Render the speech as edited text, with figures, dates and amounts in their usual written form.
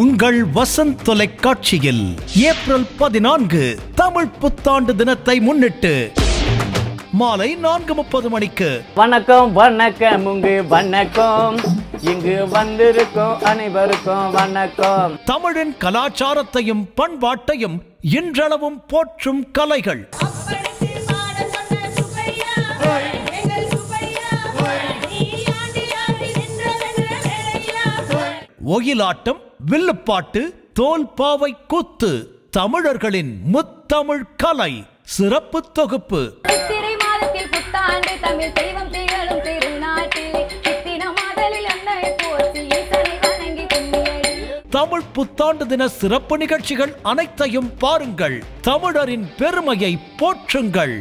உங்கள் வசந்த் தொலைக்காட்சியில் ஏப்ரல் 14 தமிழ் புத்தாண்டு தினத்தை முன்னிட்டு மாலை 4:30 மணிக்கு வணக்கம் வணக்கம் உங்கு வணக்கம் இங்கு வந்திருக்கும் அனைவருக்கும் வணக்கம். தமிழின் கலாச்சாரத்தையும் பண்பாட்டையும் இன்றளவும் போற்றும் கலைகள் ஒயிலாட்டம், வில்லுப்பாட்டு, தோல் பாவை கூத்து தமிழர்களின் முத்தமிழ் கலை சிறப்பு தொகுப்பு. தமிழ் புத்தாண்டு தின சிறப்பு நிகழ்ச்சிகள் அனைத்தையும் பாருங்கள். தமிழரின் பெருமையை போற்றுங்கள்.